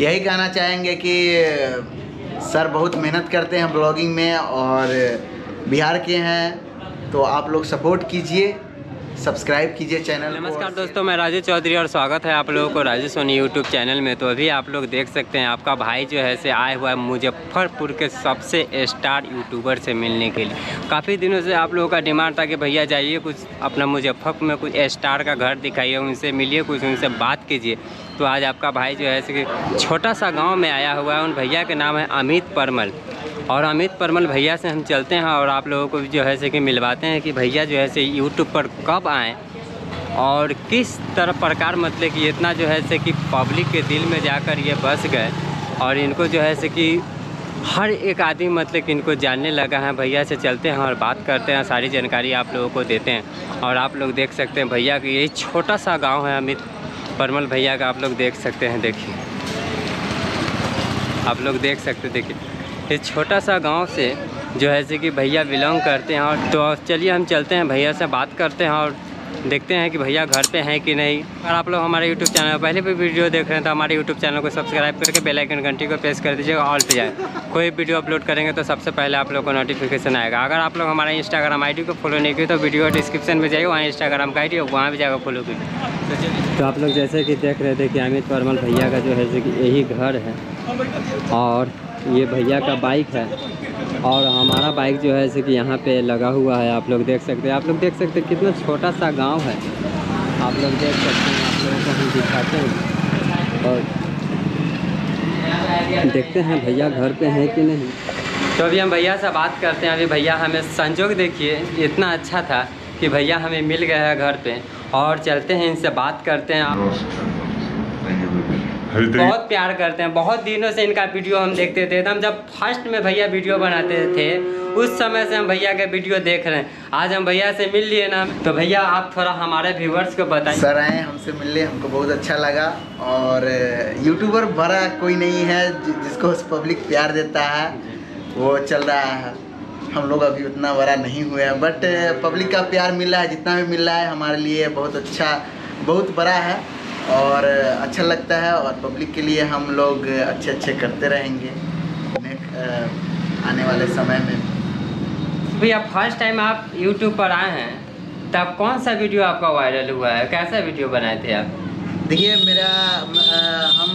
यही कहना चाहेंगे कि सर बहुत मेहनत करते हैं ब्लॉगिंग में और बिहार के हैं, तो आप लोग सपोर्ट कीजिए, सब्सक्राइब कीजिए चैनल। नमस्कार दोस्तों, मैं राजू चौधरी और स्वागत है आप लोगों को राजू सोनी यूट्यूब चैनल में। तो अभी आप लोग देख सकते हैं आपका भाई जो है से आया हुआ है मुजफ्फरपुर के सबसे स्टार यूट्यूबर से मिलने के लिए। काफ़ी दिनों से आप लोगों का डिमांड था कि भैया जाइए कुछ अपना मुजफ्फरपुर में कुछ स्टार का घर दिखाइए, उनसे मिलिए, कुछ उनसे बात कीजिए। तो आज आपका भाई जो है से छोटा सा गाँव में आया हुआ है। उन भैया के नाम है अमित परिमल, और अमित परिमल भैया से हम चलते हैं और आप लोगों को जो है से कि मिलवाते हैं कि भैया जो है से यूट्यूब पर कब आएँ और किस तरह प्रकार, मतलब कि इतना जो है से कि पब्लिक के दिल में जाकर ये बस गए और इनको जो है से कि हर एक आदमी मतलब कि इनको जानने लगा है। भैया से चलते हैं और बात करते हैं, सारी जानकारी आप लोगों को देते हैं। और आप लोग देख सकते हैं भैया कि यही छोटा सा गाँव है अमित परिमल भैया का, आप लोग देख सकते हैं। देखिए, आप लोग देख सकते हैं, देखिए इस छोटा सा गांव से जो है से कि भैया बिलोंग करते हैं। और तो चलिए हम चलते हैं, भैया से बात करते हैं और देखते हैं कि भैया घर पे हैं कि नहीं। और आप लोग हमारे यूट्यूब चैनल पर पहले भी वीडियो देख रहे हैं तो हमारे यूट्यूब चैनल को सब्सक्राइब करके बेल आइकन घंटी को प्रेस कर दीजिएगा। ऑल पे जाए, कोई वीडियो अपलोड करेंगे तो सबसे पहले आप लोग को नोटिफिकेशन आएगा। अगर आप लोग हमारे इंस्टाग्राम आई डी को फॉलो नहीं किए तो वीडियो डिस्क्रिप्शन में जाइए, वहाँ इंस्टाग्राम का आई डी, वहाँ भी जाकर फॉलो कीजिए। तो आप लोग जैसे कि देख रहे थे कि अमित परिमल भैया का जो है कि यही घर है और ये भैया का बाइक है और हमारा बाइक जो है से कि यहाँ पे लगा हुआ है। आप लोग देख सकते हैं, आप लोग देख सकते हैं कितना छोटा सा गांव है। आप लोग देख सकते हैं, आप लोगों को हम दिखाते हैं और देखते हैं भैया घर पे हैं कि नहीं। तो अभी हम भैया से बात करते हैं। अभी भैया हमें संजोग देखिए, इतना अच्छा था कि भैया हमें मिल गया है घर पर, और चलते हैं इनसे बात करते हैं। बहुत प्यार करते हैं, बहुत दिनों से इनका वीडियो हम देखते थे। एकदम जब फर्स्ट में भैया वीडियो बनाते थे उस समय से हम भैया के वीडियो देख रहे हैं। आज हम भैया से मिल लिए ना, तो भैया आप थोड़ा हमारे व्यूवर्स को बताइए। सर आए हमसे मिलने, हमको बहुत अच्छा लगा। और यूट्यूबर बड़ा कोई नहीं है जिसको पब्लिक प्यार देता है, वो चल रहा है। हम लोग अभी उतना बड़ा नहीं हुए हैं, बट पब्लिक का प्यार मिल रहा है, जितना भी मिल रहा है हमारे लिए बहुत अच्छा, बहुत बड़ा है और अच्छा लगता है। और पब्लिक के लिए हम लोग अच्छे अच्छे करते रहेंगे आने वाले समय में। भैया फर्स्ट टाइम आप YouTube पर आए हैं, तब कौन सा वीडियो आपका वायरल हुआ है, कैसा वीडियो बनाए थे आप? देखिए मेरा हम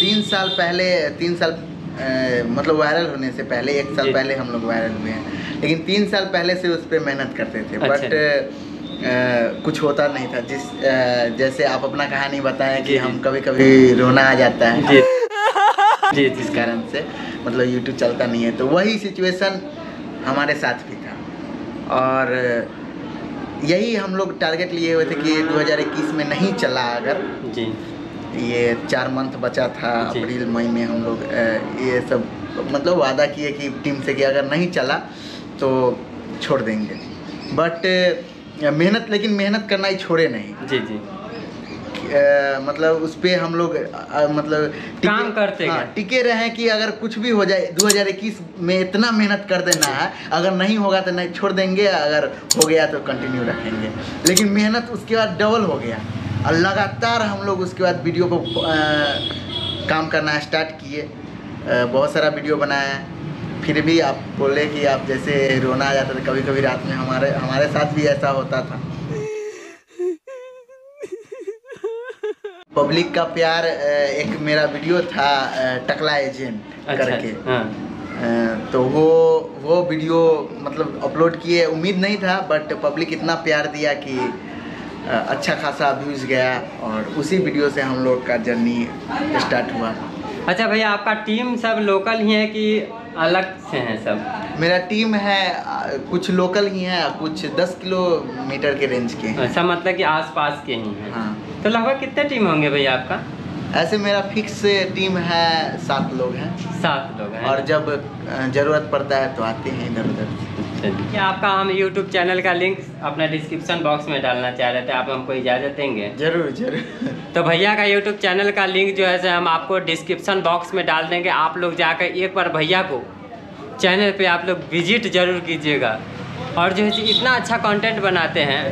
3 साल पहले, 3 साल मतलब वायरल होने से पहले 1 साल पहले हम लोग वायरल हुए हैं, लेकिन 3 साल पहले से उस पर मेहनत करते थे। अच्छा। बट कुछ होता नहीं था। जैसे आप अपना कहानी बताएं कि हम कभी कभी रोना आ जाता है जी, जिस कारण से मतलब YouTube चलता नहीं है, तो वही सिचुएशन हमारे साथ भी था। और यही हम लोग टारगेट लिए हुए थे कि 2021 में नहीं चला, अगर जी ये 4 मंथ बचा था, अप्रैल मई में हम लोग ये सब मतलब वादा किए कि टीम से कि अगर नहीं चला तो छोड़ देंगे। बट मेहनत, लेकिन मेहनत करना ही छोड़े नहीं जी जी। मतलब उस पर हम लोग मतलब काम करते हैं, टिके रहे कि अगर कुछ भी हो जाए 2021 में इतना मेहनत कर देना है, अगर नहीं होगा तो नहीं छोड़ देंगे, अगर हो गया तो कंटिन्यू रखेंगे। लेकिन मेहनत उसके बाद डबल हो गया और लगातार हम लोग उसके बाद वीडियो को काम करना स्टार्ट किए, बहुत सारा वीडियो बनाया। फिर भी आप बोले कि आप जैसे रोना आ जाता था कभी कभी रात में, हमारे साथ भी ऐसा होता था। पब्लिक का प्यार, एक मेरा वीडियो था टकला एजेंट करके। हाँ। तो वो वीडियो मतलब अपलोड किए, उम्मीद नहीं था, बट पब्लिक इतना प्यार दिया कि अच्छा खासा व्यूज गया और उसी वीडियो से हम लोग का जर्नी स्टार्ट हुआ। अच्छा भैया आपका टीम सब लोकल ही है कि अलग से हैं सब? मेरा टीम है कुछ लोकल ही है, कुछ 10 किलोमीटर के रेंज के हैं। अच्छा, मतलब कि आसपास के ही हैं। हाँ। तो लगभग कितने टीम होंगे भैया आपका? ऐसे मेरा फिक्स टीम है 7 लोग हैं। 7 लोग हैं, और जब ज़रूरत पड़ता है तो आते हैं इधर उधर। आपका हम YouTube चैनल का लिंक अपना डिस्क्रिप्शन बॉक्स में डालना चाह रहे थे, आप हमको इजाज़त देंगे? जरूर जरूर। तो भैया का YouTube चैनल का लिंक जो है से हम आपको डिस्क्रिप्शन बॉक्स में डाल देंगे। आप लोग जाकर एक बार भैया को चैनल पर आप लोग विजिट जरूर कीजिएगा, और जो है इतना अच्छा कॉन्टेंट बनाते हैं।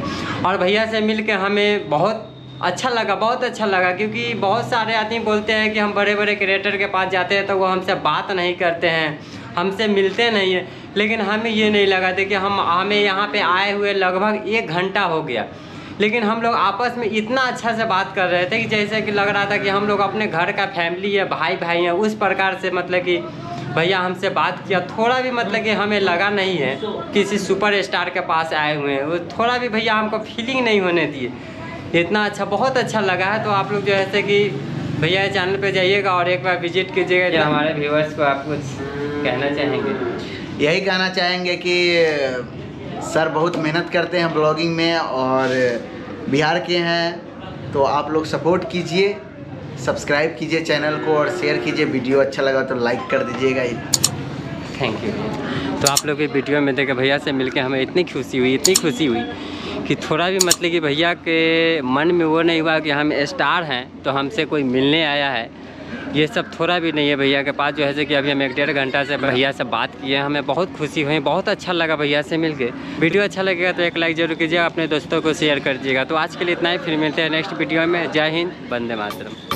और भैया से मिल के हमें बहुत अच्छा लगा, बहुत अच्छा लगा, क्योंकि बहुत सारे आदमी बोलते हैं कि हम बड़े बड़े क्रिएटर के पास जाते हैं तो वो हमसे बात नहीं करते हैं, हमसे मिलते नहीं हैं, लेकिन हमें ये नहीं लगा था कि हमें यहाँ पे आए हुए लगभग 1 घंटा हो गया, लेकिन हम लोग आपस में इतना अच्छा से बात कर रहे थे कि जैसे कि लग रहा था कि हम लोग अपने घर का फैमिली है, भाई भाई हैं, उस प्रकार से मतलब कि भैया हमसे बात किया। थोड़ा भी मतलब कि हमें लगा नहीं है किसी सुपरस्टार के पास आए हुए हैं, थोड़ा भी भैया हमको फीलिंग नहीं होने दिए, इतना अच्छा, बहुत अच्छा लगा है। तो आप लोग जैसे कि भैया चैनल पे जाइएगा और एक बार विजिट कीजिएगा। हमारे व्यूअर्स को आप कुछ कहना चाहेंगे? यही कहना चाहेंगे कि सर बहुत मेहनत करते हैं ब्लॉगिंग में और बिहार के हैं, तो आप लोग सपोर्ट कीजिए, सब्सक्राइब कीजिए चैनल को और शेयर कीजिए। वीडियो अच्छा लगा तो लाइक कर दीजिएगा। Thank you. तो आप लोग ये वीडियो में देखे भैया से मिलके हमें इतनी खुशी हुई, इतनी खुशी हुई कि थोड़ा भी मतलब कि भैया के मन में वो नहीं हुआ कि हम स्टार हैं तो हमसे कोई मिलने आया है, ये सब थोड़ा भी नहीं है भैया के पास। जो है कि अभी हम 1-1.5 घंटा से भैया से बात किए, हमें बहुत खुशी हुई, बहुत अच्छा लगा भैया से मिलके। वीडियो अच्छा लगेगा तो एक लाइक जरूर कीजिएगा, अपने दोस्तों को शेयर कर दीजिएगा। तो आज के लिए इतना ही, फिर मिलते हैं नेक्स्ट वीडियो में। जय हिंद, वंदे मातरम।